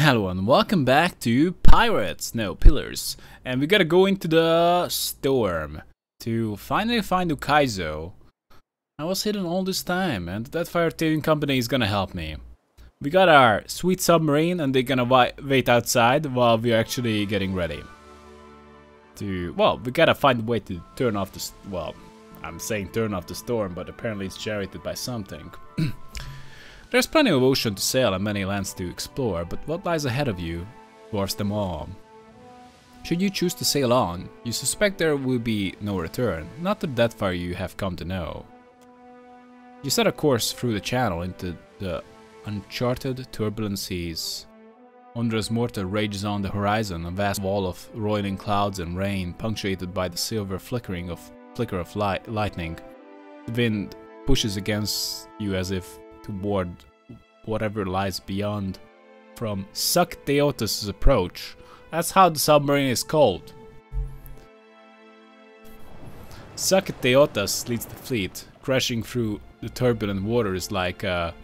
Hello and welcome back to Pillars, and we gotta go into the storm to finally find Ukaizo. I was hidden all this time, and that fire trading company is gonna help me. We got our sweet submarine, and they're gonna wait outside while we're actually getting ready. We gotta find a way to turn off the, I'm saying turn off the storm, but apparently it's generated by something. There's plenty of ocean to sail and many lands to explore, but what lies ahead of you dwarfs them all. Should you choose to sail on, you suspect there will be no return, not the Deadfire you have come to know. You set a course through the channel into the uncharted turbulent seas. Ondra's Mortar rages on the horizon, a vast wall of roiling clouds and rain, punctuated by the silver flicker of lightning. The wind pushes against you as if toward whatever lies beyond from Sakateotas' approach. That's how the submarine is called. Sakateotas leads the fleet, crashing through the turbulent waters like an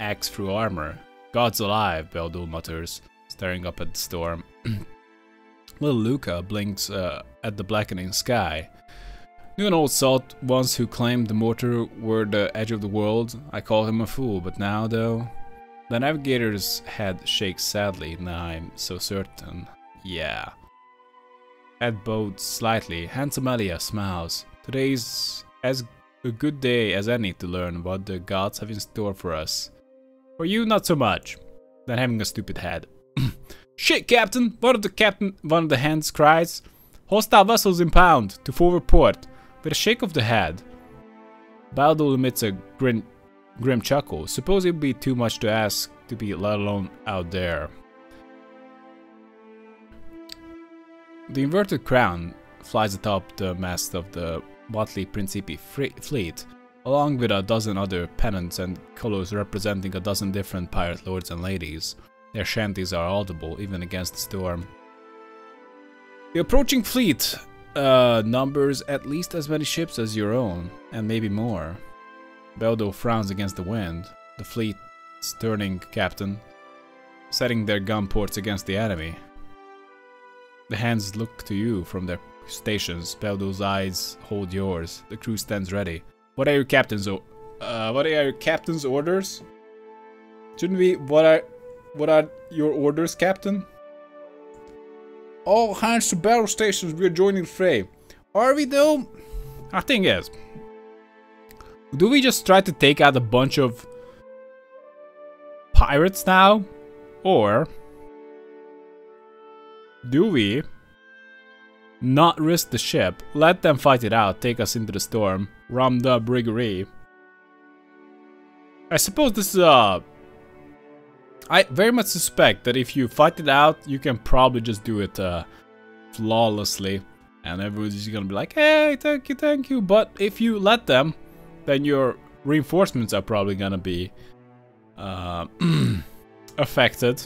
axe through armor. God's alive, Beldul mutters, staring up at the storm. Little Luca blinks at the blackening sky. Knew an old salt once who claimed the mortar were the edge of the world. I called him a fool, but now though... The navigator's head shakes sadly, now I'm so certain. Yeah. Head bows slightly, handsome Elia smiles. Today's as a good day as any to learn what the gods have in store for us. For you, not so much. Than having a stupid head. Shit, Captain! One of the hands cries. Hostile vessels impound, to forward port. With a shake of the head, Baldul emits a grim chuckle. Suppose it would be too much to ask to be let alone out there. The inverted crown flies atop the mast of the motley Principi fleet, along with a dozen other pennants and colours representing a dozen different pirate lords and ladies. Their shanties are audible, even against the storm. The approaching fleet numbers at least as many ships as your own, and maybe more. Beldo frowns against the wind, the fleet's turning captain, setting their gun ports against the enemy. The hands look to you from their stations, Beldo's eyes hold yours, the crew stands ready. What are your captain's orders? What are your orders, Captain? All hands to battle stations, we are joining the fray. Are we though? I think yes. Do we just try to take out a bunch of pirates now? Or do we not risk the ship, let them fight it out, take us into the storm, ram the briggery? I suppose this is I very much suspect that if you fight it out, you can probably just do it flawlessly. And everyone's just gonna be like, hey, thank you. But if you let them, then your reinforcements are probably gonna be affected.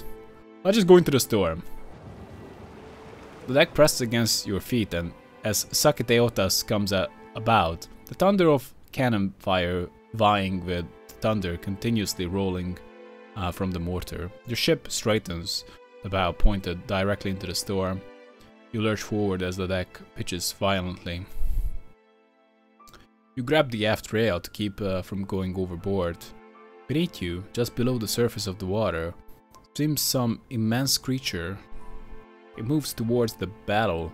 Let's just go into the storm. The deck presses against your feet, and as Sakateotas comes about, the thunder of cannon fire vying with thunder continuously rolling from the mortar. Your ship straightens, the bow pointed directly into the storm. You lurch forward as the deck pitches violently. You grab the aft rail to keep from going overboard. Beneath you, just below the surface of the water, swims some immense creature. It moves towards the battle,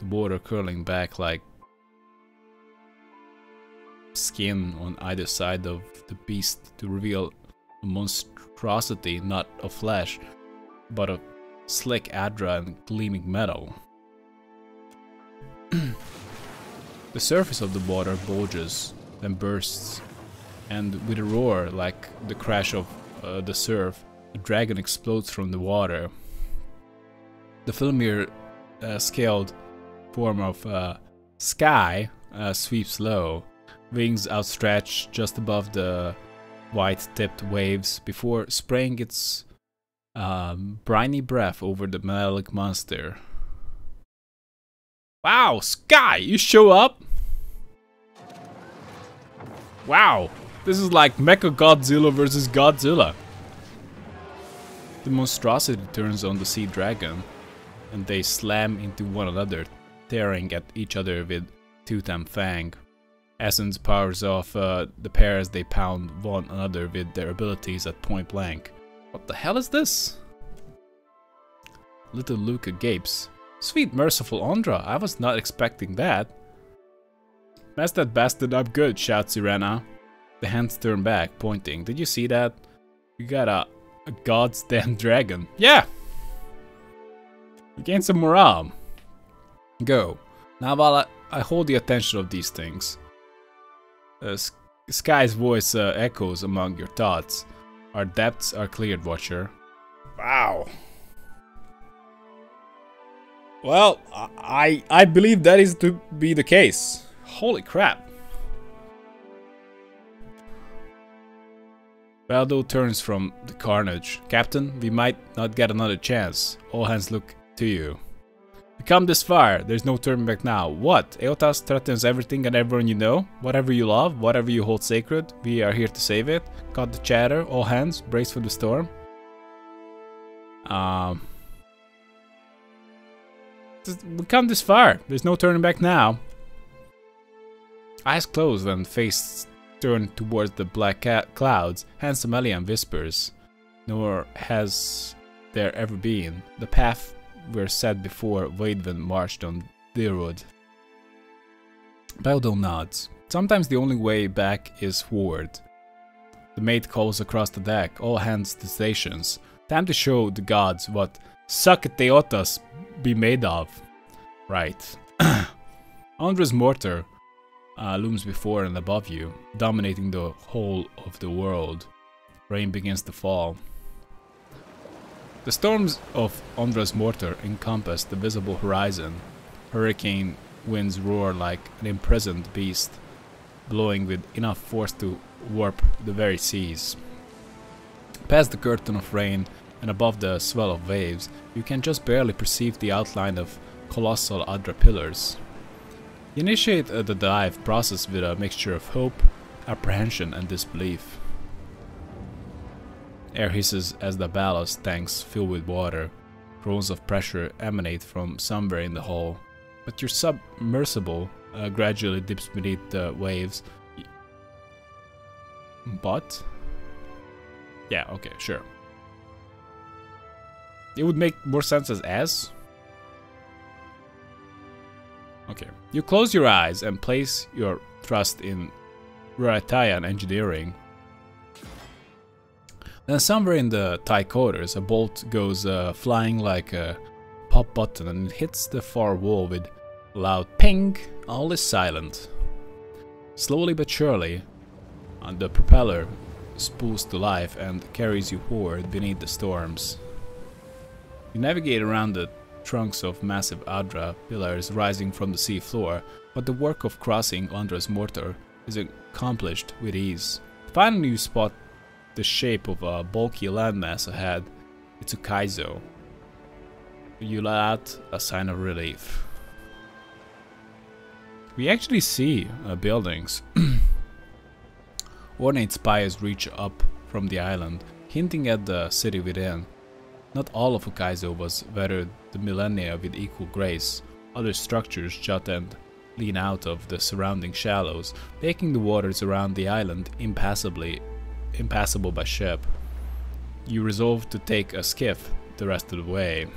the water curling back like skin on either side of the beast to reveal a monstrosity not of flesh, but of slick Adra and gleaming metal. The surface of the water bulges, then bursts, and with a roar like the crash of the surf, a dragon explodes from the water. The filmier scaled form of sky sweeps low, wings outstretched just above the white-tipped waves before spraying its briny breath over the metallic monster. Wow, Sky, you show up? Wow, this is like Mecha Godzilla versus Godzilla. The monstrosity turns on the sea dragon, and they slam into one another, tearing at each other with tooth and fang. Essence powers off the pair as they pound one another with their abilities at point blank. What the hell is this? Little Luca gapes. Sweet merciful Ondra, I was not expecting that. Mess that bastard up good, shouts Irena. The hands turn back, pointing. Did you see that? You got a god's damn dragon. Yeah! You gain some morale. Go. Now while I hold the attention of these things. Sky's voice echoes among your thoughts. Our depths are cleared, Watcher. Wow. Well, I believe that is to be the case. Holy crap. Valdo turns from the carnage. Captain, we might not get another chance. All hands look to you. We come this far. There's no turning back now. What? Eothas threatens everything and everyone you know. Whatever you love, whatever you hold sacred, we are here to save it. Cut the chatter. All hands. Brace for the storm. We come this far. There's no turning back now. Eyes closed and face turned towards the black clouds, Handsome Elian whispers. Nor has there ever been. The path were set before Waedwin marched on Dyrwood. Beldo nods. Sometimes the only way back is forward. The mate calls across the deck, all hands to stations. Time to show the gods what Sakateotas be made of. Right. Ondra's Mortar looms before and above you, dominating the whole of the world. Rain begins to fall. The storms of Ondra's Mortar encompass the visible horizon. Hurricane winds roar like an imprisoned beast, blowing with enough force to warp the very seas. Past the curtain of rain and above the swell of waves, you can just barely perceive the outline of colossal Adra pillars. You initiate the dive process with a mixture of hope, apprehension and disbelief. Air hisses as the ballast tanks fill with water. Groans of pressure emanate from somewhere in the hull, but your submersible gradually dips beneath the waves. But? Yeah, okay, sure. It would make more sense as S. Okay. You close your eyes and place your trust in Rauatai and engineering. Then somewhere in the tight quarters, a bolt goes flying like a pop button and hits the far wall with a loud ping. All is silent. Slowly but surely, the propeller spools to life and carries you forward beneath the storms. You navigate around the trunks of massive Adra pillars rising from the sea floor, but the work of crossing Ondra's Mortar is accomplished with ease. Finally you spot the shape of a bulky landmass ahead. It's Ukaizo. You let out a sign of relief. We actually see buildings. Ornate spires reach up from the island, hinting at the city within. Not all of Ukaizo was weathered the millennia with equal grace. Other structures jut and lean out of the surrounding shallows, making the waters around the island impassable by ship. You resolve to take a skiff the rest of the way.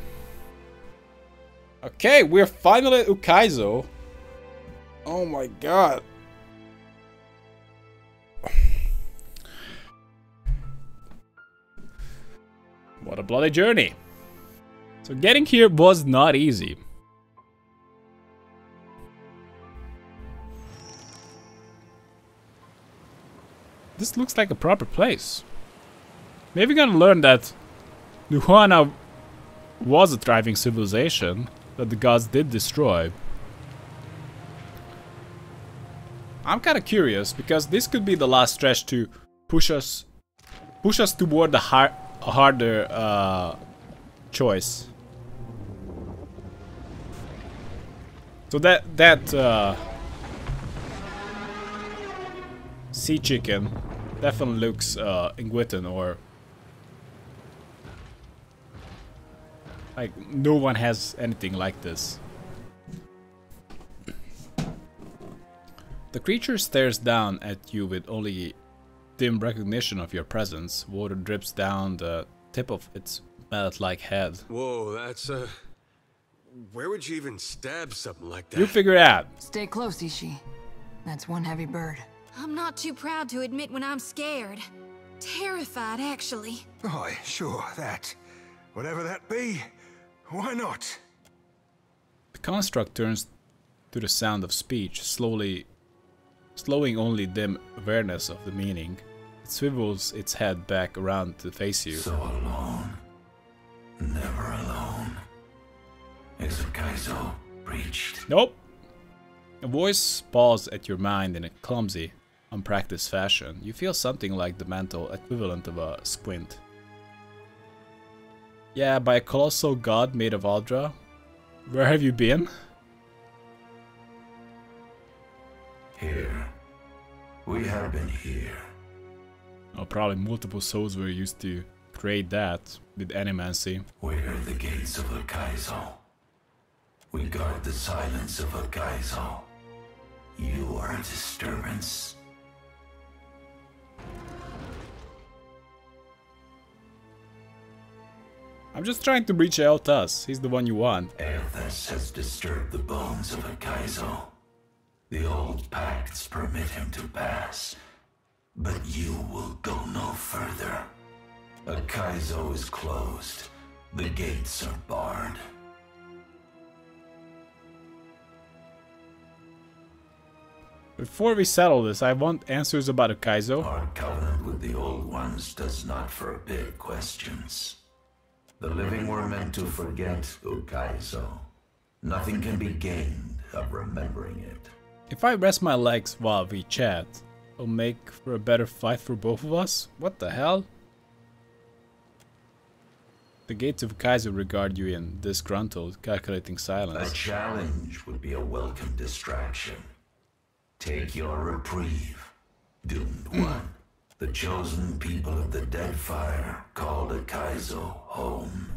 Okay, we're finally at Ukaizo. Oh my god. What a bloody journey. So getting here was not easy. This looks like a proper place. Maybe we're gonna learn that Nuhuana was a thriving civilization that the gods did destroy. I'm kinda curious because this could be the last stretch to push us toward the harder choice. So that sea chicken definitely looks Engwithan or Like, no one has anything like this. The creature stares down at you with only dim recognition of your presence. Water drips down the tip of its mallet-like head. Whoa, that's a... Where would you even stab something like that? You figure it out. Stay close, Ishii. That's one heavy bird. I'm not too proud to admit when I'm scared. Terrified, actually. Aye, sure, that. Whatever that be, why not? The construct turns to the sound of speech, slowly slowing only dim awareness of the meaning. It swivels its head back around to face you. So alone. Never alone. Is Ukaizo breached? Nope. A voice paws at your mind in a clumsy, unpracticed fashion. You feel something like the mental equivalent of a squint. Yeah, by a colossal god made of Adra. Where have you been? Here. We have been here. Oh, probably multiple souls were used to create that with Animancy. Where are the gates of Ukaizo? We guard the silence of Ukaizo. You are a disturbance. I'm just trying to reach Eothas. He's the one you want. Eothas has disturbed the bones of Ukaizo. The old pacts permit him to pass, but you will go no further. Ukaizo is closed. The gates are barred. Before we settle this, I want answers about Ukaizo. Our covenant with the old ones does not forbid questions. The living were meant to forget Ukaizo. Nothing can be gained of remembering it. If I rest my legs while we chat, it'll make for a better fight for both of us? What the hell? The gates of Ukaizo regard you in disgruntled, calculating silence. A challenge would be a welcome distraction. Take your reprieve, doomed one. The chosen people of the Deadfire called Ukaizo home.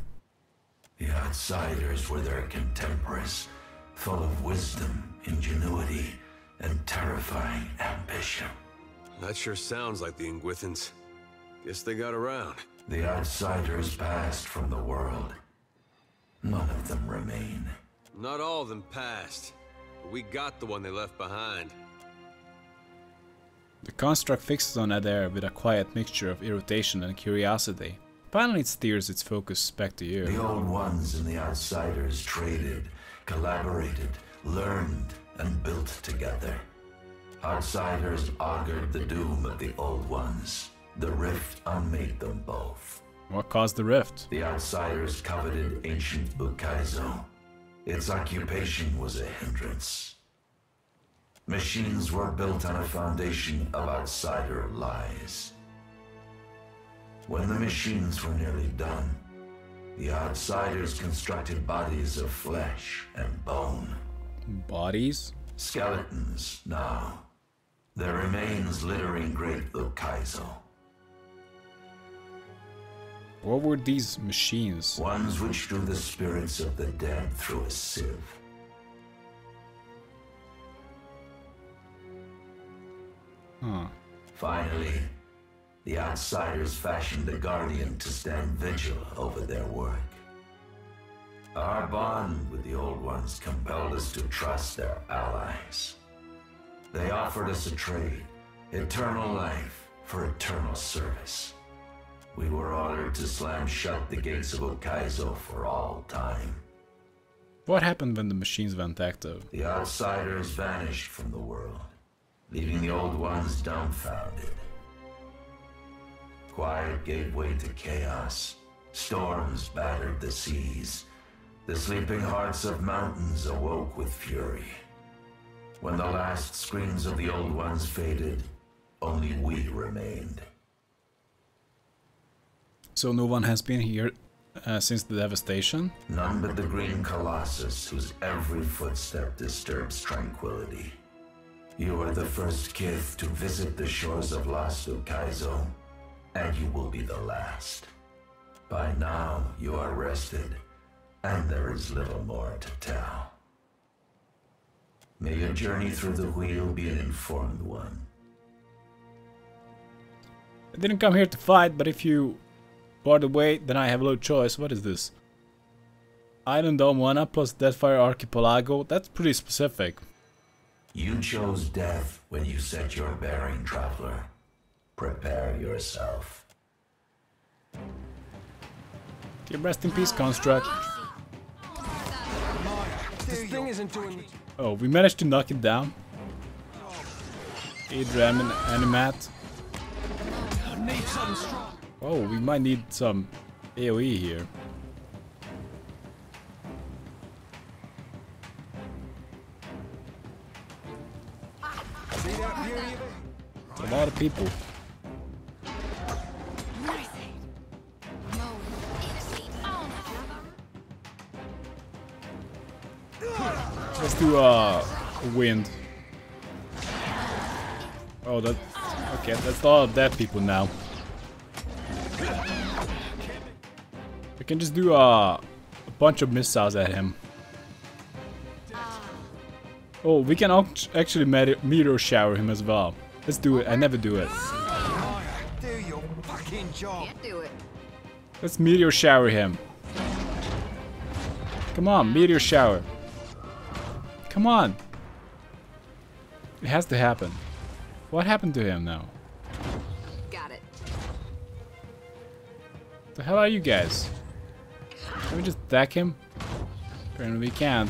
The outsiders were their contemporaries, full of wisdom, ingenuity, and terrifying ambition. That sure sounds like the Engwithans. Guess they got around. The outsiders passed from the world. None of them remain. Not all of them passed, but we got the one they left behind. The construct fixes on Aedyr with a quiet mixture of irritation and curiosity. Finally it steers its focus back to you. The old ones and the outsiders traded, collaborated, learned, and built together. Outsiders augured the doom of the old ones. The rift unmade them both. What caused the rift? The outsiders coveted ancient Ukaizo. Its occupation was a hindrance. Machines were built on a foundation of outsider lies. When the machines were nearly done, the outsiders constructed bodies of flesh and bone. Bodies? Skeletons now. Their remains littering great Ukaizo. What were these machines? Ones which drew the spirits of the dead through a sieve. Huh. Finally, the outsiders fashioned a guardian to stand vigil over their work. Our bond with the old ones compelled us to trust their allies. They offered us a trade, eternal life for eternal service. We were ordered to slam shut the gates of Ukaizo for all time. What happened when the machines went active? The outsiders vanished from the world, leaving the old ones dumbfounded. Quiet gave way to chaos. Storms battered the seas. The sleeping hearts of mountains awoke with fury. When the last screams of the old ones faded, only we remained. So no one has been here since the devastation? None but the green colossus whose every footstep disturbs tranquility. You are the first kith to visit the shores of lost Ukaizo, and you will be the last. By now, you are rested, And there is little more to tell. May your journey through the wheel be an informed one. I didn't come here to fight, but if you bar the way, then I have no choice. What is this? Island Omoana plus Deathfire Archipelago? That's pretty specific. You chose death when you set your bearing, traveler. Prepare yourself. Okay, rest in peace, construct. This thing isn't doing... Oh, we managed to knock it down. Adra and Animat. Oh, we might need some AoE here. A lot of people. Let's do wind. Oh, that. Okay, that's all dead people now. We can just do a bunch of missiles at him. Oh, we can actually meteor shower him as well. Let's do it. I never do it. Do your fucking job. Can't do it. Let's meteor shower him. Come on, meteor shower. Come on. It has to happen. What happened to him now? Got it. The hell are you guys? Can we just attack him? Apparently we can't.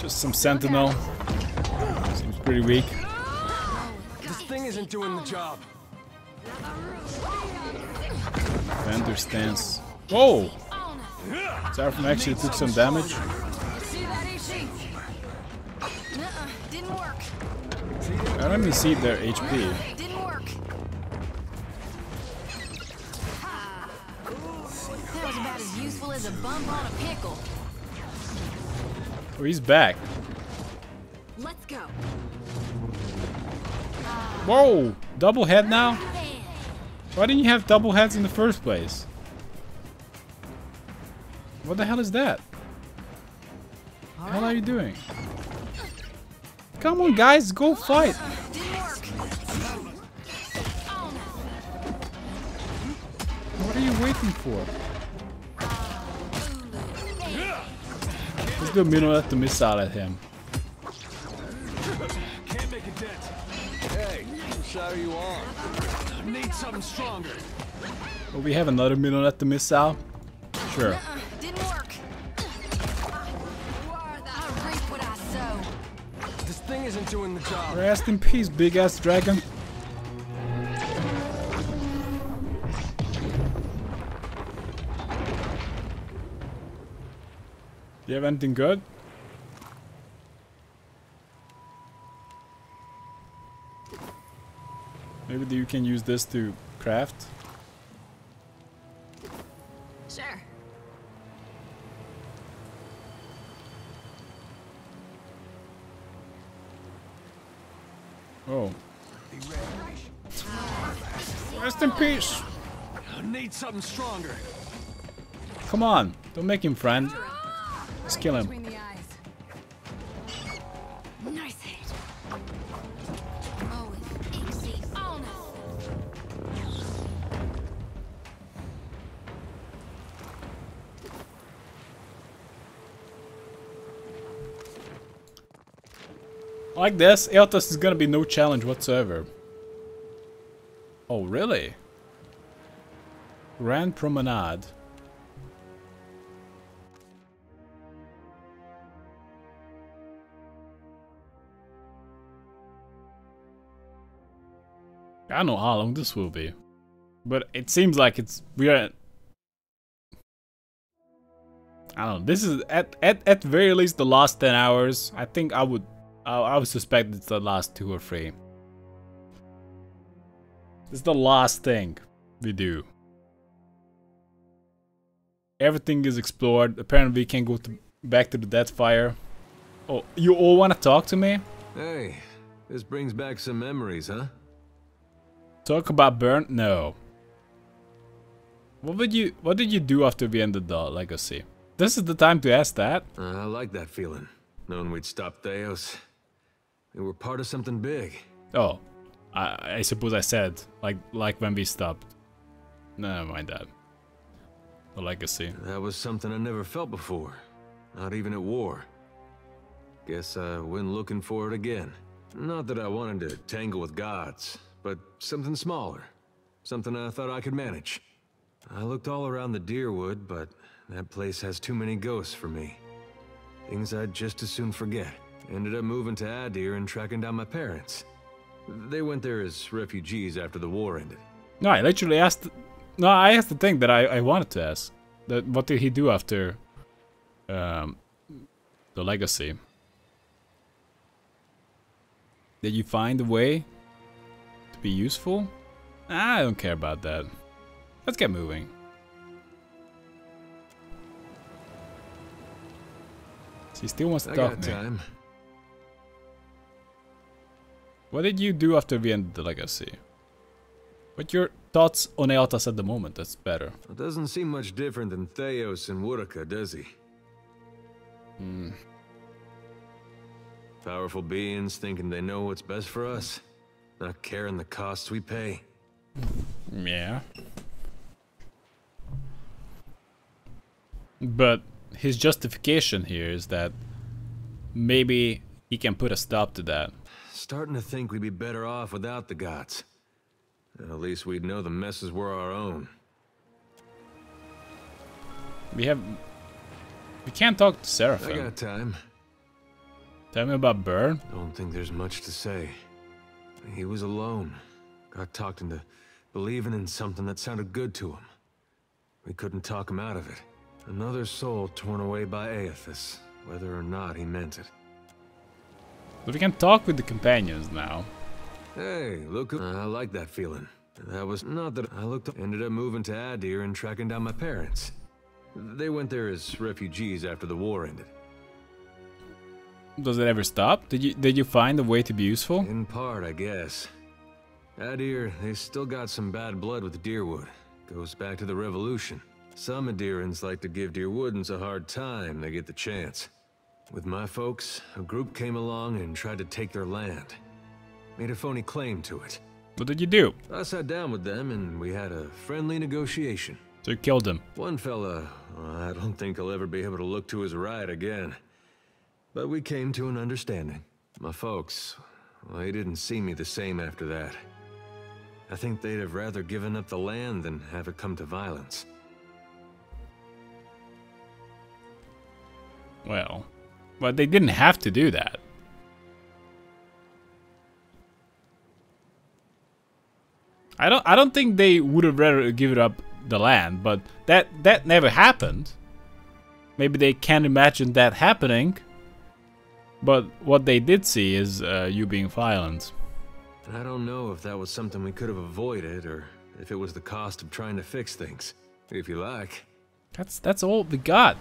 Just some sentinel. Seems pretty weak. This thing isn't doing the job. Vendor stance. Whoa! Seraphim actually took some damage. I don't even see their HP. Oh, he's back. Let's go. Whoa! Double head now? Why didn't you have double heads in the first place? What the hell is that? What the hell are you doing? Come on, guys, go fight! What are you waiting for? Let's do a minimum left to missile at him. Can't make a dent. Hey, sorry you are. Need something stronger. Will we have another minimum left to missile? Sure. Didn't work. I reap what I sow. This thing isn't doing the job. Rest in peace, big ass dragon. Do you have anything good? Maybe you can use this to craft. Sure. Oh. Rest in peace. I need something stronger. Come on, don't make him friend. Let's kill him. Nice hit. Oh no. Like this, Eothas is gonna be no challenge whatsoever. Oh really? Grand Promenade. I don't know how long this will be, but it seems like it's I don't know. This is at very least the last 10 hours. I think I would suspect it's the last 2 or 3. It's the last thing we do. Everything is explored. Apparently, we can go back to the Deathfire. Oh, you all want to talk to me? Hey, this brings back some memories, huh? Talk about burn? No. What did you do after we ended the legacy? This is the time to ask that. I like that feeling. Knowing we'd stopped Theos. We were part of something big. Oh. I suppose I said, like when we stopped. Never mind that. The legacy. That was something I never felt before. Not even at war. Guess I went looking for it again. Not that I wanted to tangle with gods, but something smaller. Something I thought I could manage. I looked all around the Dyrwood, but that place has too many ghosts for me. Things I'd just as soon forget. Ended up moving to Aedyr and tracking down my parents. They went there as refugees after the war ended. No, I literally asked... No, I asked the thing that I wanted to ask. That what did he do after... the legacy? Did you find a way to be useful? I don't care about that. Let's get moving. She still wants to talk to me. What did you do after we ended the legacy? What your thoughts on Eothas at the moment? That's better. It doesn't seem much different than Theos and Woedica, does he? Hmm. Powerful beings thinking they know what's best for us, not caring the costs we pay. Yeah. But his justification here is that maybe he can put a stop to that. Starting to think we'd be better off without the gods. At least we'd know the messes were our own. We can't talk to Seraphim. I got time. Tell me about Burn. Don't think there's much to say. He was alone. Got talked into believing in something that sounded good to him. We couldn't talk him out of it. Another soul torn away by Eothas, whether or not he meant it. But we can talk with the companions now. Hey, look, I like that feeling. That was not that I looked up. Ended up moving to Aedyr and tracking down my parents. They went there as refugees after the war ended. Does it ever stop? Did you find a way to be useful? In part, I guess. Aedyr, they still got some bad blood with Dyrwood. Goes back to the revolution. Some Aedyrans like to give Dyrwoodans a hard time. They get the chance. With my folks, a group came along and tried to take their land. Made a phony claim to it. What did you do? I sat down with them and we had a friendly negotiation. So you killed him. One fella, I don't think he'll ever be able to look to his right again. But we came to an understanding. My folks, well, they didn't see me the same after that. I think they'd have rather given up the land than have it come to violence. Well, but they didn't have to do that. I don't think they would have rather given up the land, but that never happened. Maybe they can't imagine that happening. But what they did see is you being violent. I don't know if that was something we could have avoided, or if it was the cost of trying to fix things. If you like. That's all we got.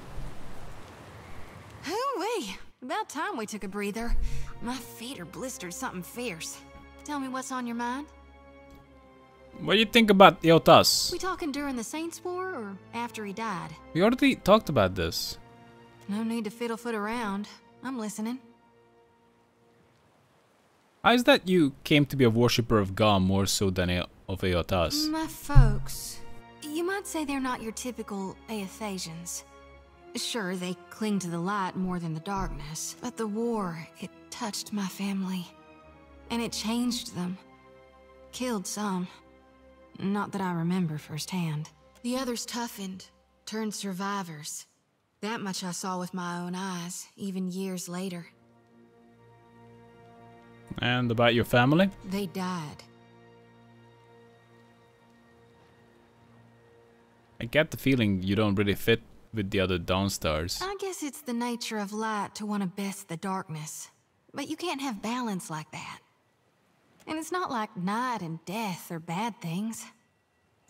Hooey! About time we took a breather. My feet are blistered something fierce. Tell me what's on your mind. What do you think about Eothas? We talking during the Saints' War, or after he died? We already talked about this. No need to fiddle-foot around. I'm listening. How is that you came to be a worshipper of Ga more so than of Eothas? My folks, you might say they're not your typical Aethasians. Sure, they cling to the light more than the darkness, but the war, it touched my family. And it changed them. Killed some. Not that I remember firsthand. The others toughened, turned survivors. That much I saw with my own eyes, even years later. And about your family? They died. I get the feeling you don't really fit with the other Dawnstars. I guess it's the nature of light to want to best the darkness. But you can't have balance like that. And it's not like night and death are bad things.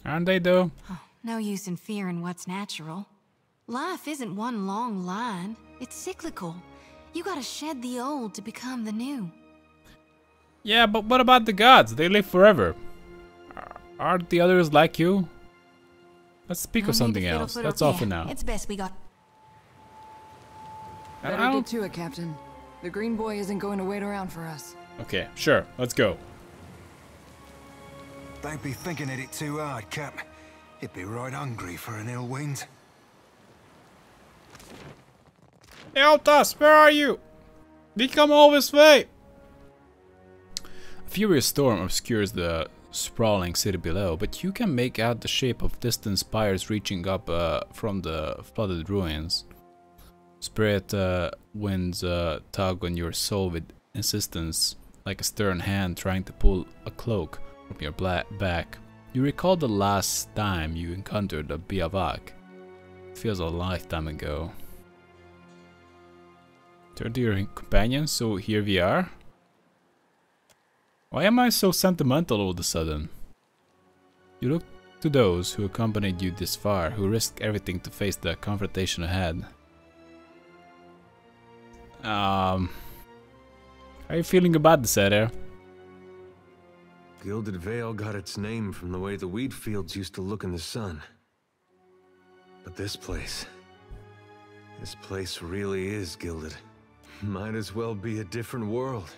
Aren't they though? Oh, no use in fearing what's natural. Life isn't one long line. It's cyclical. You gotta shed the old to become the new. Yeah, but what about the gods? They live forever. Are the others like you? Let's speak of something else. That's all for now. It's best we got. Better get to it, Captain. The green boy isn't going to wait around for us. Okay, sure. Let's go. Don't be thinking at it too hard, Cap. He'd be right hungry for an ill wind. Eothas, where are you? We come all this way. A furious storm obscures the sprawling city below, but you can make out the shape of distant spires reaching up from the flooded ruins. Spirit winds tug on your soul with insistence, like a stern hand trying to pull a cloak from your back. You recall the last time you encountered a biavak. It feels a lifetime ago. Turn to your companion, so here we are. Why am I so sentimental all of a sudden? You look to those who accompanied you this far, who risked everything to face the confrontation ahead. How are you feeling about this, Aedyr? Gilded Vale got its name from the way the wheat fields used to look in the sun. But this place really is gilded. Might as well be a different world.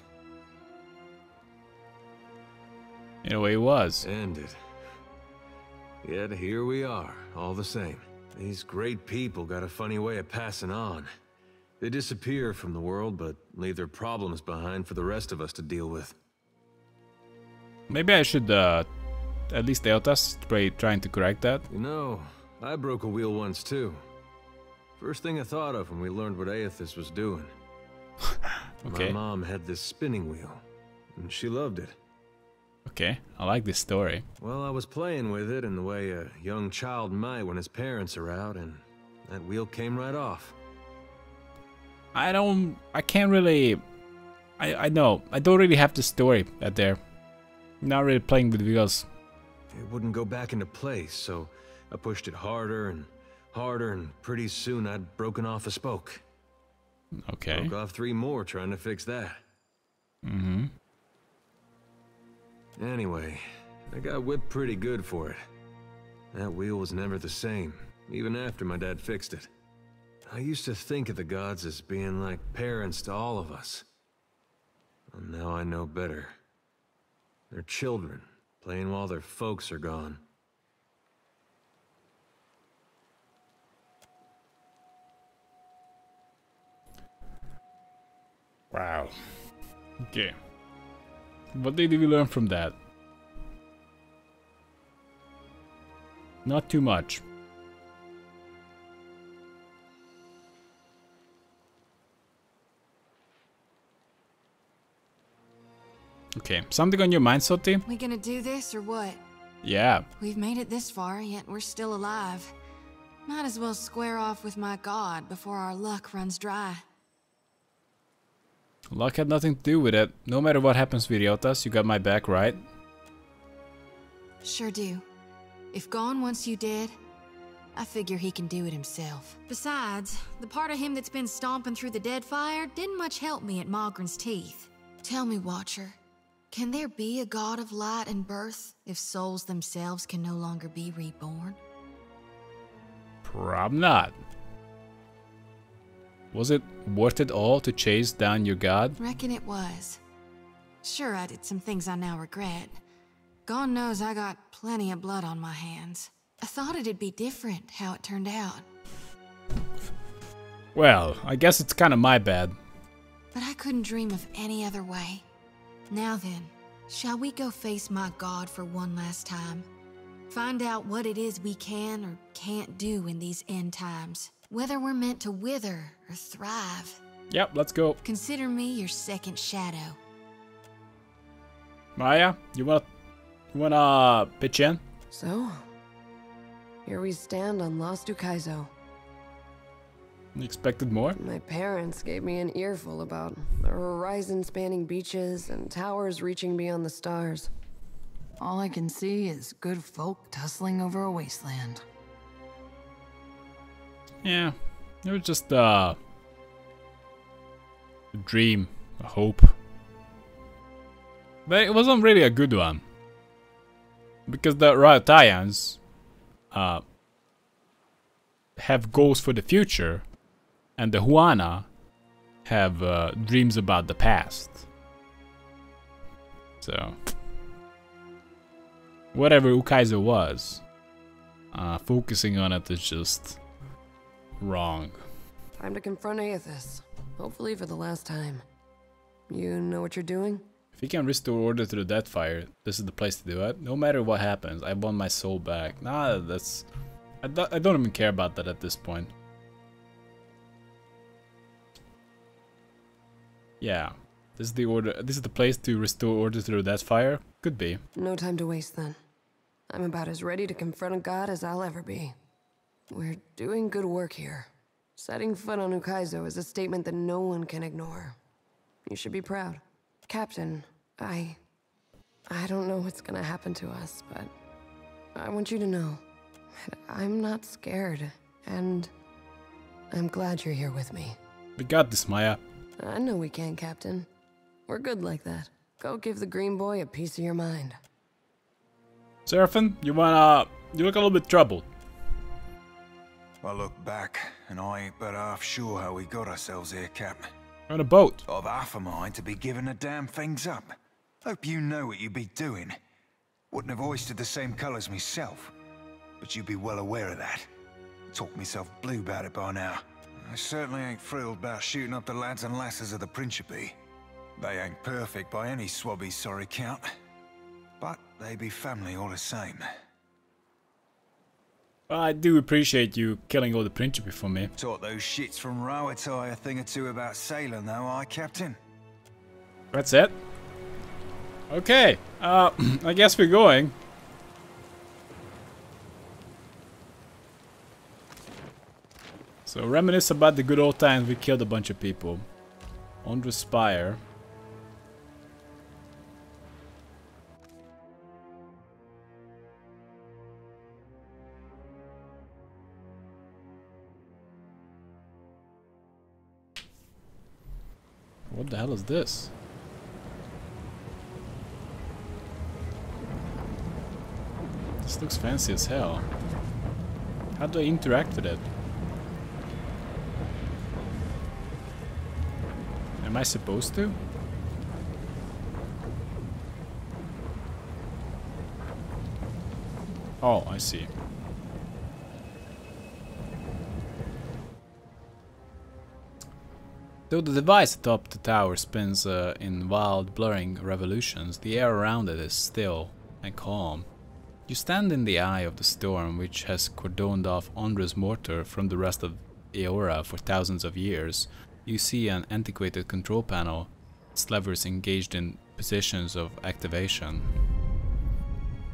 In a way, it was. Ended. Yet here we are, all the same. These great people got a funny way of passing on. They disappear from the world, but leave their problems behind for the rest of us to deal with. Maybe I should, at least Eothas, trying to correct that. You know, I broke a wheel once too. First thing I thought of when we learned what Eothas was doing. Okay. My mom had this spinning wheel, and she loved it. Okay, I like this story. Well, I was playing with it in the way a young child might when his parents are out, and that wheel came right off. I can't really... I know, I don't really have the story out there. Not really playing with wheels. It wouldn't go back into place, so I pushed it harder and harder, and pretty soon I'd broken off a spoke. Okay. Broke off 3 more trying to fix that. Mm-hmm. Anyway, I got whipped pretty good for it. That wheel was never the same, even after my dad fixed it. I used to think of the gods as being like parents to all of us. And now I know better. They're children, playing while their folks are gone. Wow. Okay. What did we learn from that? Not too much. Okay, something on your mind, Soti? We gonna do this or what? Yeah. We've made it this far, yet we're still alive. Might as well square off with my god before our luck runs dry. Luck had nothing to do with it. No matter what happens with Eothas, you got my back, right? Sure do. If Gone wants you dead, I figure he can do it himself. Besides, the part of him that's been stomping through the Deadfire didn't much help me at Mogren's teeth. Tell me, Watcher, can there be a god of light and birth if souls themselves can no longer be reborn? Probably not. Was it worth it all to chase down your god? Reckon it was. Sure, I did some things I now regret. God knows I got plenty of blood on my hands. I thought it'd be different how it turned out. Well, I guess it's kind of my bad. But I couldn't dream of any other way. Now then, shall we go face my god for one last time? Find out what it is we can or can't do in these end times. Whether we're meant to wither or thrive. Yep, let's go. Consider me your second shadow. Maya, you wanna pitch in? So, here we stand on Lost Ukaizo. You expected more? My parents gave me an earful about the horizon spanning beaches and towers reaching beyond the stars. All I can see is good folk tussling over a wasteland. Yeah, it was just a dream, a hope. But it wasn't really a good one. because the Rauataians have goals for the future, and the Huana have dreams about the past. So, whatever Ukaizo was, focusing on it is just wrong. Time to confront Eothas. Hopefully for the last time. You know what you're doing? If you can restore order to the Deathfire, this is the place to do it. No matter what happens, I want my soul back. Nah, that's... I don't even care about that at this point. Yeah. This is the order. This is the place to restore order to the Deathfire? Could be. No time to waste then. I'm about as ready to confront a god as I'll ever be. We're doing good work here. Setting foot on Ukaizo is a statement that no one can ignore. You should be proud. Captain, I don't know what's gonna happen to us, but I want you to know that I'm not scared, and I'm glad you're here with me. We got this, Maya. I know we can, Captain. We're good like that. Go give the green boy a piece of your mind. Seraphin, you look a little bit troubled. I look back, and I ain't but half sure how we got ourselves here, Cap. On a boat. I've half a mind to be giving the damn things up. Hope you know what you be doing. Wouldn't have hoisted the same colours myself, but you'd be well aware of that. Talked myself blue about it by now. I certainly ain't thrilled about shooting up the lads and lasses of the Principi. They ain't perfect by any swabby's sorry count, but they be family all the same. I do appreciate you killing all the Principi for me. Taught those shits from Rauatai a thing or two about sailing, though, I, Captain? That's it. Okay, I guess we're going. So, reminisce about the good old times we killed a bunch of people. Ondra's Spire. What the hell is this? This looks fancy as hell. How do I interact with it? Am I supposed to? Oh, I see. Though the device atop the tower spins in wild, blurring revolutions, the air around it is still and calm. You stand in the eye of the storm, which has cordoned off Ondra's Mortar from the rest of Eora for thousands of years. You see an antiquated control panel, its levers engaged in positions of activation.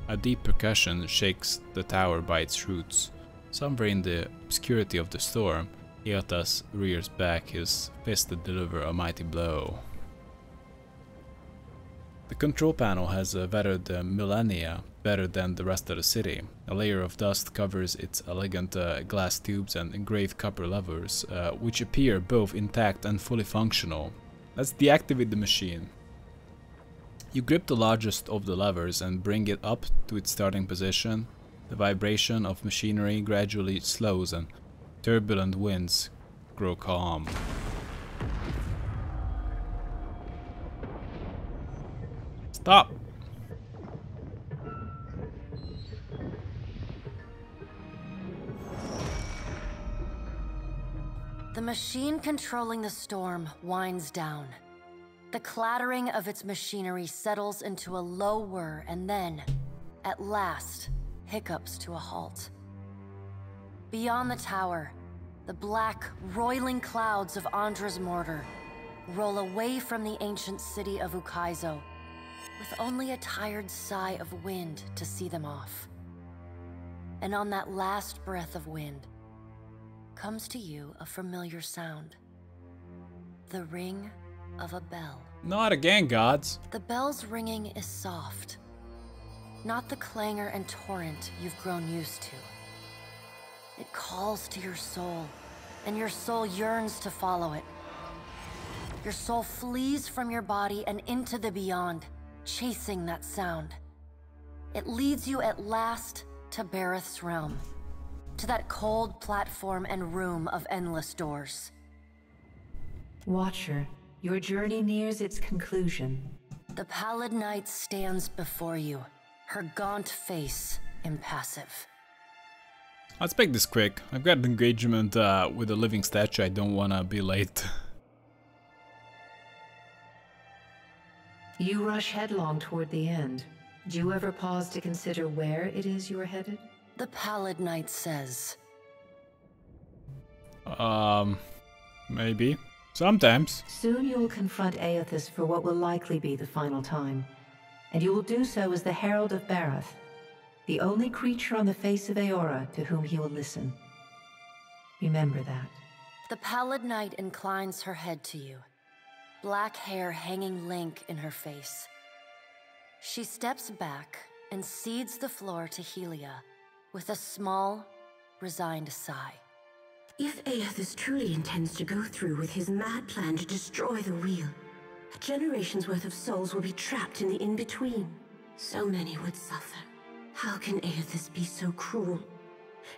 A deep percussion shakes the tower by its roots. Somewhere in the obscurity of the storm, Eothas rears back his fist to deliver a mighty blow. The control panel has weathered millennia better than the rest of the city. A layer of dust covers its elegant glass tubes and engraved copper levers, which appear both intact and fully functional. Let's deactivate the machine. You grip the largest of the levers and bring it up to its starting position. The vibration of machinery gradually slows and turbulent winds grow calm. Stop! The machine controlling the storm winds down. The clattering of its machinery settles into a low whir and then, at last, hiccups to a halt. Beyond the tower, the black, roiling clouds of Ondra's Mortar roll away from the ancient city of Ukaizo, with only a tired sigh of wind to see them off. And on that last breath of wind, comes to you a familiar sound. The ring of a bell. Not again, gods. The bell's ringing is soft. Not the clangor and torrent you've grown used to. It calls to your soul, and your soul yearns to follow it. Your soul flees from your body and into the beyond, chasing that sound. It leads you at last to Berath's realm, to that cold platform and room of endless doors. Watcher, your journey nears its conclusion. The pallid knight stands before you, her gaunt face impassive. Let's make this quick. I've got an engagement with a living statue. I don't want to be late. You rush headlong toward the end. Do you ever pause to consider where it is you are headed? The pallid knight says. Maybe. Sometimes. Soon you will confront Eothas for what will likely be the final time. And you will do so as the Herald of Berath, the only creature on the face of Aeora to whom he will listen. Remember that. The pallid knight inclines her head to you, black hair hanging lank in her face. She steps back and cedes the floor to Helia with a small, resigned sigh. If Eothas truly intends to go through with his mad plan to destroy the wheel, a generation's worth of souls will be trapped in the in-between. So many would suffer. How can Eothas be so cruel?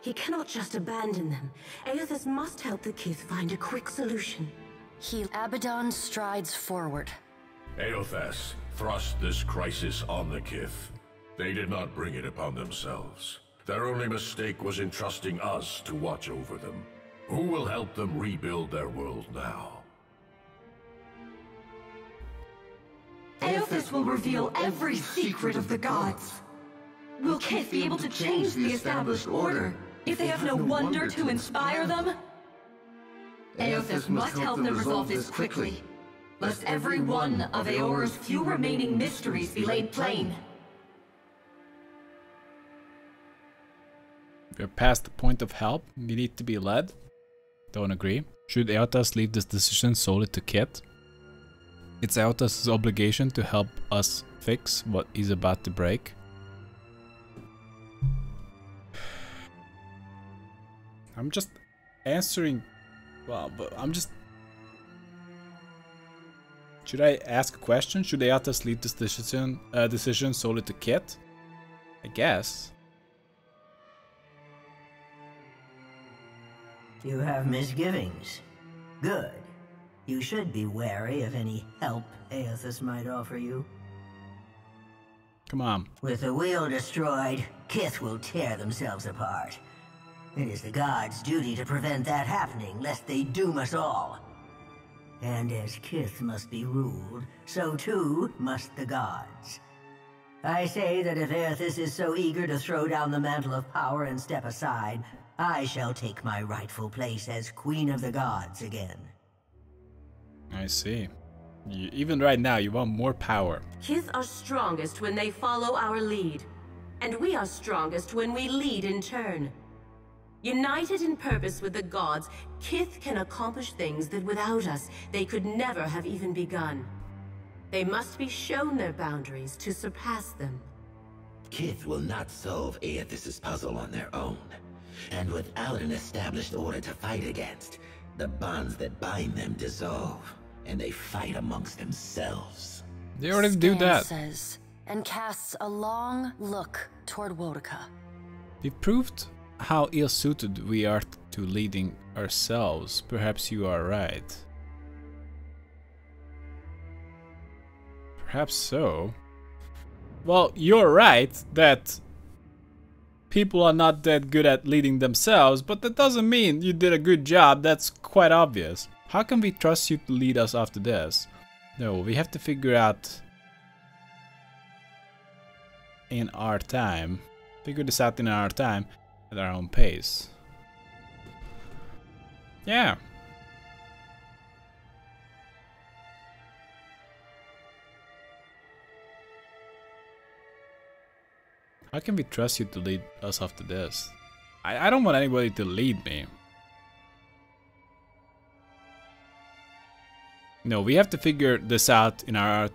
He cannot just abandon them. Eothas must help the Kith find a quick solution. Abaddon strides forward. Eothas thrust this crisis on the Kith. They did not bring it upon themselves. Their only mistake was entrusting us to watch over them. Who will help them rebuild their world now? Eothas will reveal every secret of the gods. Will Kith be able to change the established order if they have no wonder to inspire them? Eothas must help them resolve this quickly, lest every one of Aeora's few remaining mysteries be laid plain. We're past the point of help. We need to be led. Don't agree. Should Eothas leave this decision solely to Kith? It's Eothas' obligation to help us fix what is about to break. I'm just answering. Well, but I'm just. Should I ask a question? Should Eothas leave this decision solely to Kith? I guess. You have misgivings. Good. You should be wary of any help Eothas might offer you. Come on. With the wheel destroyed, Kith will tear themselves apart. It is the gods' duty to prevent that happening, lest they doom us all. And as Kith must be ruled, so too must the gods. I say that if Eothas is so eager to throw down the mantle of power and step aside, I shall take my rightful place as Queen of the Gods again. I see. Even right now, you want more power. Kith are strongest when they follow our lead, and we are strongest when we lead in turn. United in purpose with the gods, Kith can accomplish things that without us, they could never have even begun. They must be shown their boundaries to surpass them. Kith will not solve Aethys's puzzle on their own. And without an established order to fight against, the bonds that bind them dissolve, and they fight amongst themselves. They already do that. Stan says, and casts a long look toward Woedica. We've proved how ill-suited we are to leading ourselves. Perhaps you are right. Perhaps so. Well, you're right that people are not that good at leading themselves, but that doesn't mean you did a good job. That's quite obvious. How can we trust you to lead us after this? No, we have to figure out in our time. Figure this out in our time. At our own pace. Yeah. How can we trust you to lead us after this? I don't want anybody to lead me. No, we have to figure this out in our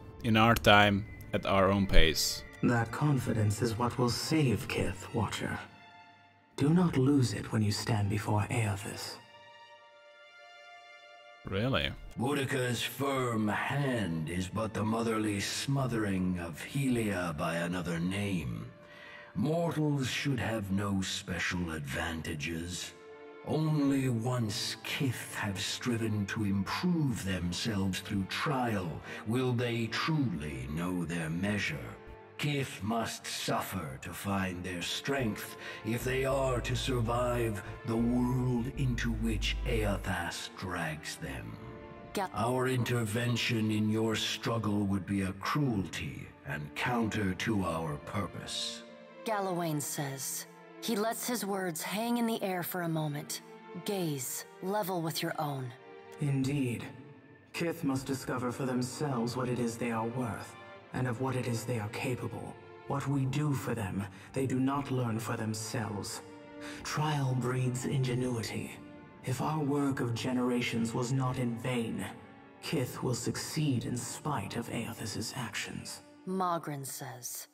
time at our own pace. That confidence is what will save Kith, Watcher. Do not lose it when you stand before Eothas. Really? Woedica's firm hand is but the motherly smothering of Helia by another name. Mortals should have no special advantages. Only once Kith have striven to improve themselves through trial will they truly know their measure. Kith must suffer to find their strength if they are to survive the world into which Eothas drags them. Our intervention in your struggle would be a cruelty and counter to our purpose. Galawain says. He lets his words hang in the air for a moment. Gaze, level with your own. Indeed. Kith must discover for themselves what it is they are worth, and of what it is they are capable. What we do for them, they do not learn for themselves. Trial breeds ingenuity. If our work of generations was not in vain, Kith will succeed in spite of Eothas' actions. Magran says.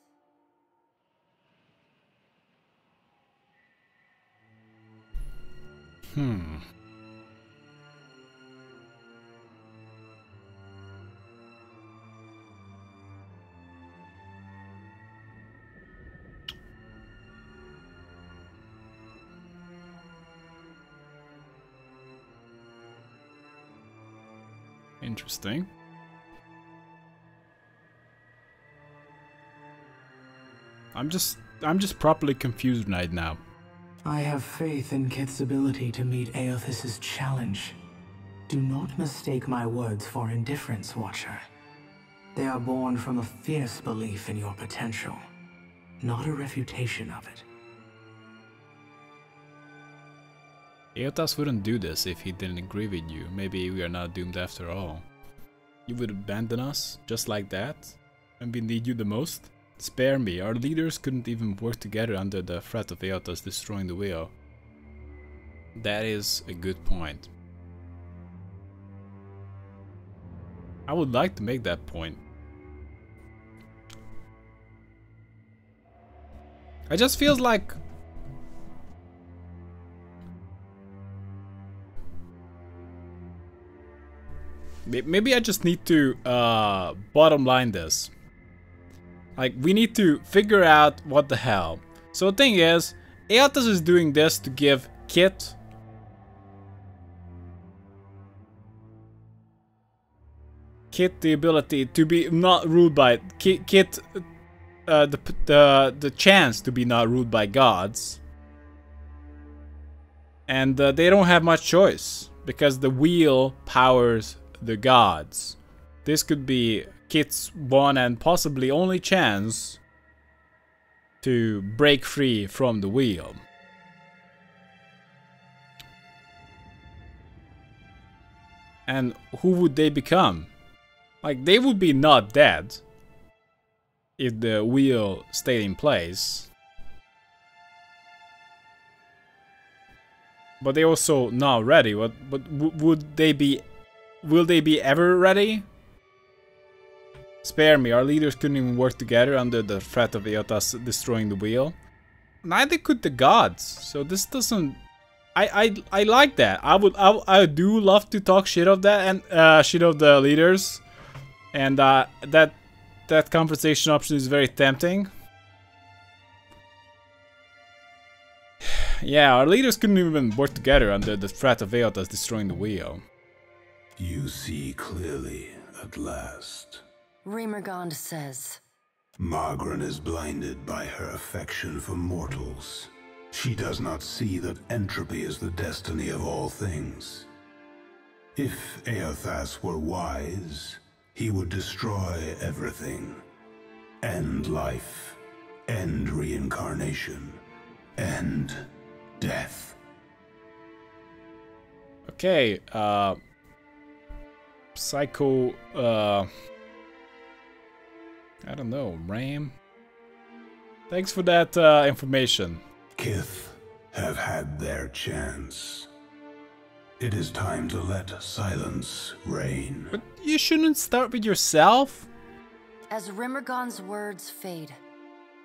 Interesting. I'm just properly confused right now. I have faith in Kith's ability to meet Eothas' challenge. Do not mistake my words for indifference, Watcher. They are born from a fierce belief in your potential, not a refutation of it. Eothas wouldn't do this if he didn't agree with you. Maybe we are not doomed after all. You would abandon us, just like that? And we need you the most? Spare me, our leaders couldn't even work together under the threat of Eothas destroying the wheel. That is a good point. I would like to make that point. It just feels like... maybe I just need to bottom line this. Like, we need to figure out what the hell. So the thing is, Eothas is doing this to give Kith the ability to be not ruled by Kith the chance to be not ruled by gods. And they don't have much choice because the wheel powers the gods. This could be Kith's one and possibly only chance to break free from the wheel. And who would they become? Like, they would be not dead if the wheel stayed in place. But they're also not ready. But would they be... will they be ever ready? Spare me, our leaders couldn't even work together under the threat of Eothas destroying the wheel. Neither could the gods, so this doesn't... I like that. I do love to talk shit of that and shit of the leaders. And that conversation option is very tempting. Yeah, our leaders couldn't even work together under the threat of Eothas destroying the wheel. You see clearly at last. Rymrgand says. Magran is blinded by her affection for mortals. She does not see that entropy is the destiny of all things. If Eothas were wise, he would destroy everything. End life. End reincarnation. End death. Okay, Psycho, I don't know, Ram. Thanks for that information. Kith have had their chance. It is time to let silence reign. But you shouldn't start with yourself? As Rimmergon's words fade,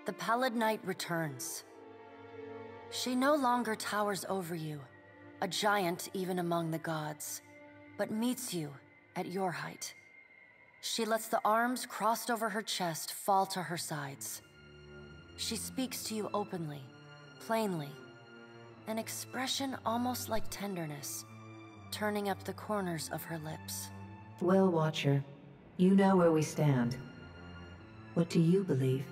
the pallid knight returns. She no longer towers over you, a giant even among the gods, but meets you at your height. She lets the arms crossed over her chest fall to her sides. She speaks to you openly, plainly, an expression almost like tenderness, turning up the corners of her lips. Well, Watcher, you know where we stand. What do you believe?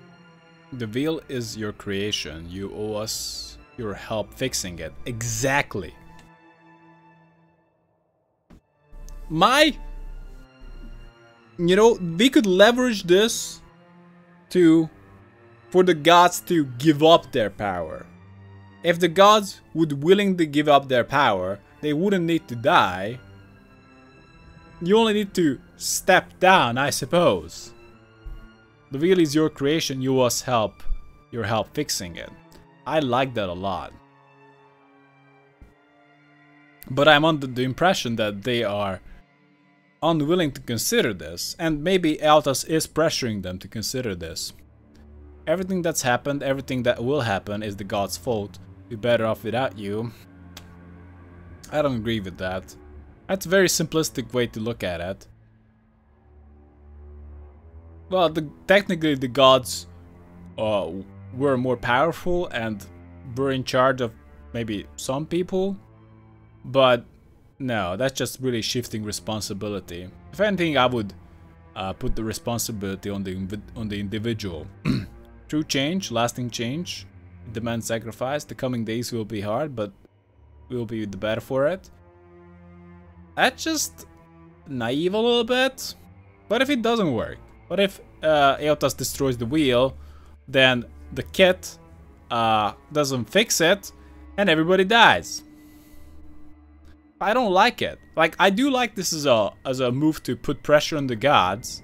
The veil is your creation. You owe us your help fixing it. Exactly. You know, we could leverage this for the gods to give up their power. If the gods would willingly give up their power, they wouldn't need to die. You only need to step down, I suppose. The veil is your creation, you must help your help fixing it. I like that a lot. But I'm under the impression that they are unwilling to consider this, and maybe Eothas is pressuring them to consider this. Everything that's happened, everything that will happen is the god's fault. We're better off without you. I don't agree with that. That's a very simplistic way to look at it. Well, technically the gods were more powerful and were in charge of maybe some people. But no, that's just really shifting responsibility. If anything, I would put the responsibility on the individual. True change, lasting change, demands sacrifice. The coming days will be hard, but we'll be the better for it. That's just naive a little bit. What if it doesn't work? What if Eothas destroys the wheel, then the kit doesn't fix it, and everybody dies? I don't like it. Like, I do like this as a move to put pressure on the gods,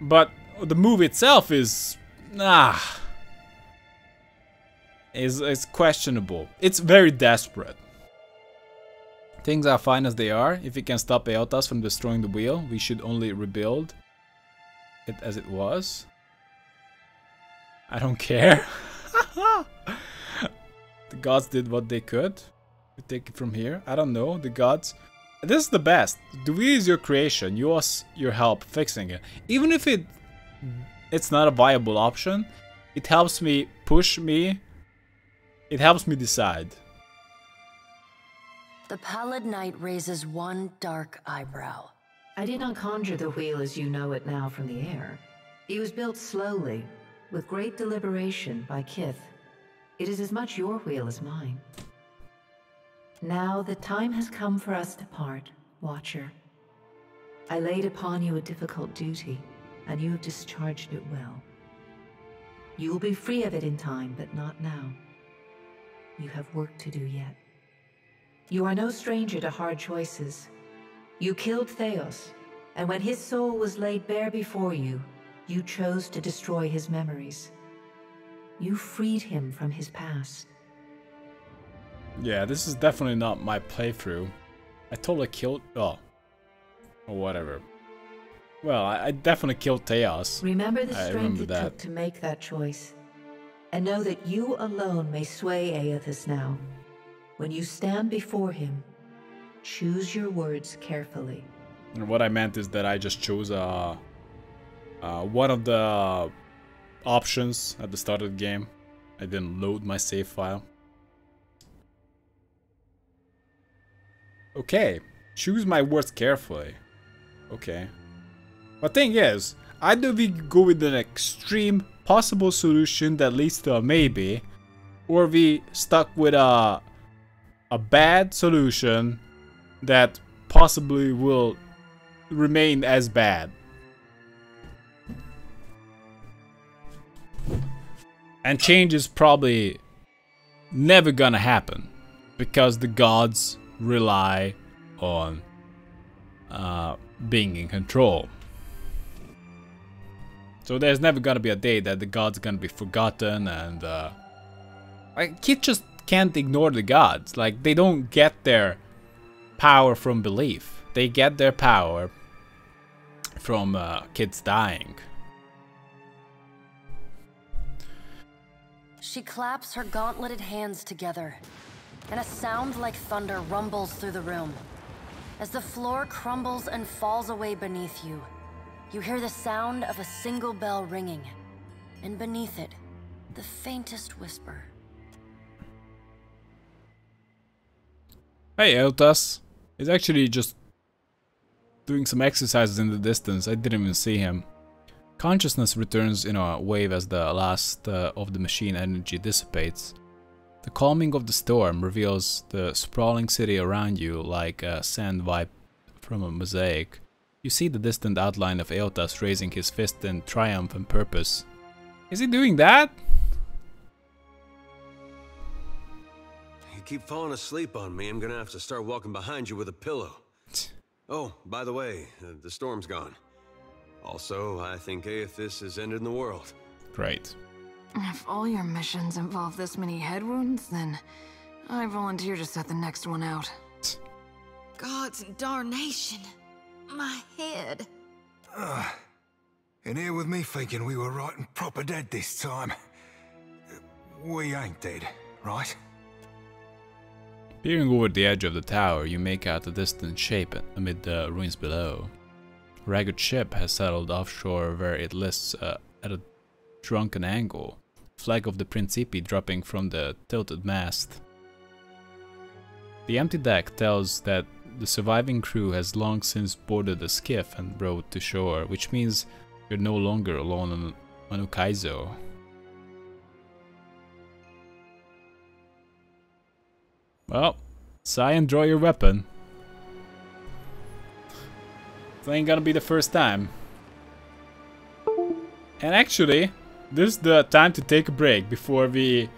but the move itself is is questionable. It's very desperate. Things are fine as they are. If we can stop Eothas from destroying the wheel, we should only rebuild it as it was. I don't care. The gods did what they could. We take it from here. I don't know. The gods. This is the best. The wheel is your creation. You ask your help fixing it. Even if it's not a viable option, it helps me push me. It helps me decide. The pallid knight raises one dark eyebrow. I did not conjure the wheel as you know it now from the air. It was built slowly, with great deliberation by Kith. It is as much your wheel as mine. Now the time has come for us to part, Watcher. I laid upon you a difficult duty, and you have discharged it well. You will be free of it in time, but not now. You have work to do yet. You are no stranger to hard choices. You killed Theos, and when his soul was laid bare before you, you chose to destroy his memories. You freed him from his past. Yeah, this is definitely not my playthrough. I totally killed... oh. Or whatever. Well, I definitely killed Theos. Remember the strength it took to make that choice. And know that you alone may sway Eothas now. When you stand before him, choose your words carefully. And what I meant is that I just chose one of the options at the start of the game. I didn't load my save file. Okay, choose my words carefully. Okay. But thing is, either we go with an extreme possible solution that leads to a maybe, or we stuck with a bad solution that possibly will remain as bad. And change is probably never gonna happen because the gods rely on being in control. So there's never gonna be a day that the gods are gonna be forgotten, and kids just can't ignore the gods. Like, they don't get their power from belief. They get their power from kids dying. She claps her gauntleted hands together, and a sound like thunder rumbles through the room. As the floor crumbles and falls away beneath you, you hear the sound of a single bell ringing, and beneath it, the faintest whisper. Hey, Eothas. He's actually just doing some exercises in the distance. I didn't even see him. Consciousness returns in a wave as the last of the machine energy dissipates. The calming of the storm reveals the sprawling city around you like a sand vibe from a mosaic. You see the distant outline of Eothas raising his fist in triumph and purpose. Is he doing that? You keep falling asleep on me, I'm gonna have to start walking behind you with a pillow. Oh, by the way, the storm's gone. Also, I think Eothas has ended the world. Great. If all your missions involve this many head wounds, then I volunteer to set the next one out. God's darnation. My head. And here with me thinking we were right and proper dead this time. We ain't dead, right? Peering over the edge of the tower, you make out a distant shape amid the ruins below. A ragged ship has settled offshore where it lists at a drunken angle, flag of the Principi dropping from the tilted mast. The empty deck tells that the surviving crew has long since boarded a skiff and rowed to shore, which means you're no longer alone on Ukaizo. Well, sigh and draw your weapon. This ain't gonna be the first time. And actually, this is the time to take a break before we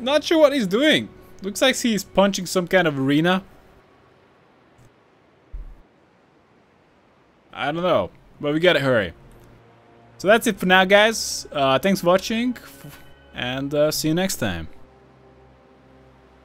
not sure what he's doing. Looks like he's punching some kind of arena. I don't know, but we gotta hurry. So that's it for now, guys. Thanks for watching, and see you next time.